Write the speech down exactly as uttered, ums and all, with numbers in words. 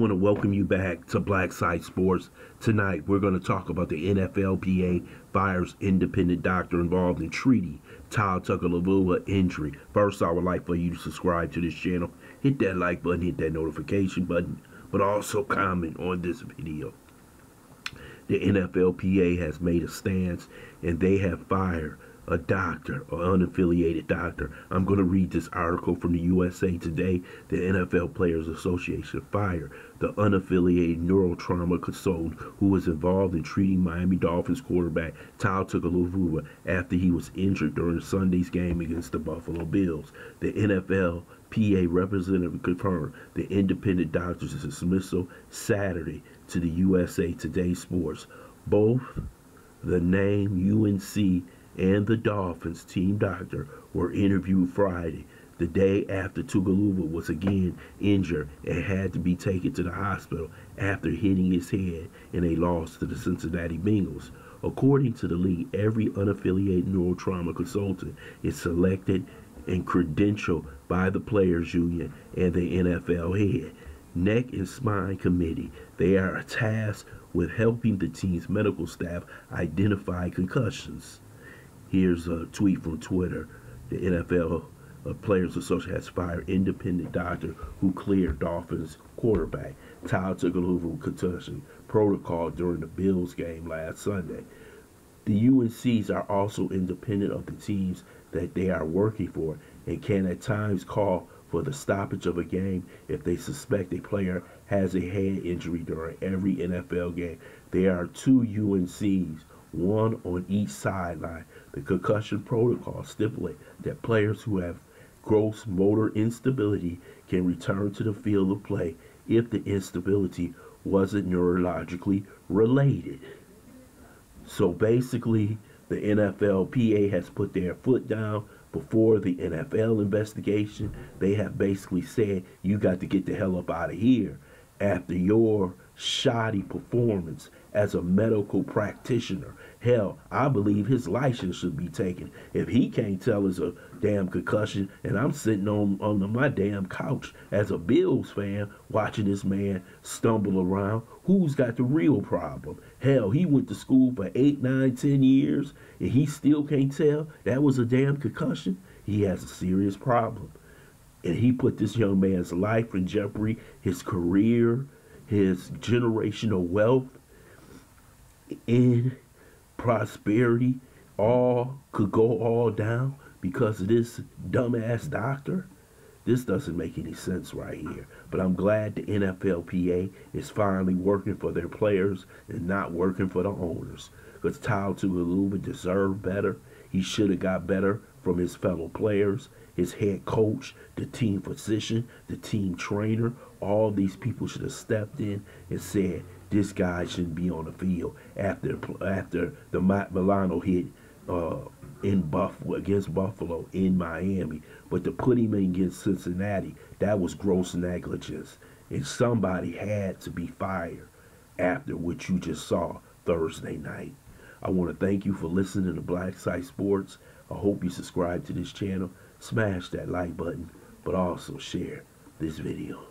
I want to welcome you back to Blacksite Sports. Tonight, we're going to talk about the N F L P A fires independent doctor involved in treating Tua Tagovailoa injury. First, I would like for you to subscribe to this channel. Hit that like button, hit that notification button, but also comment on this video. The N F L P A has made a stance, and they have fired a doctor, an unaffiliated doctor. I'm going to read this article from the U S A Today. The N F L Players Association fired the unaffiliated neurotrauma consultant who was involved in treating Miami Dolphins quarterback Tua Tagovailoa after he was injured during Sunday's game against the Buffalo Bills. The N F L P A representative confirmed the independent doctor's dismissal Saturday to the U S A Today Sports. Both the name U N C and the Dolphins team doctor were interviewed Friday, the day after Tagovailoa was again injured and had to be taken to the hospital after hitting his head in a loss to the Cincinnati Bengals. According to the league, every unaffiliated neurotrauma consultant is selected and credentialed by the players union and the N F L head neck and spine committee. They are tasked with helping the team's medical staff identify concussions. Here's a tweet from Twitter. The N F L Players Association has fired independent doctor who cleared Dolphins quarterback Tua Tagovailoa concussion protocol during the Bills game last Sunday. The U N Cs are also independent of the teams that they are working for and can at times call for the stoppage of a game if they suspect a player has a head injury during every N F L game. There are two U N Cs, one on each sideline. The concussion protocol stipulates that players who have gross motor instability can return to the field of play if the instability wasn't neurologically related. So basically, the N F L P A has put their foot down before the N F L investigation. They have basically said, you got to get the hell up out of here after your shoddy performance as a medical practitioner. Hell, I believe his license should be taken. If he can't tell it's a damn concussion and I'm sitting on, on my damn couch as a Bills fan watching this man stumble around, who's got the real problem? Hell, he went to school for eight, nine, ten years and he still can't tell that was a damn concussion? He has a serious problem. And he put this young man's life in jeopardy, his career, his generational wealth and prosperity all could go all down because of this dumbass doctor. This doesn't make any sense right here. But I'm glad the N F L P A is finally working for their players and not working for the owners. Because Tua Tagovailoa deserved better. He should have got better from his fellow players, his head coach, the team physician, the team trainer. All these people should have stepped in and said, this guy shouldn't be on the field after after the Matt Milano hit uh, in Buffalo against Buffalo in Miami. But to put him in against Cincinnati, that was gross negligence. And somebody had to be fired after what you just saw Thursday night. I want to thank you for listening to Blacksite Sports. I hope you subscribe to this channel. Smash that like button, but also share this video.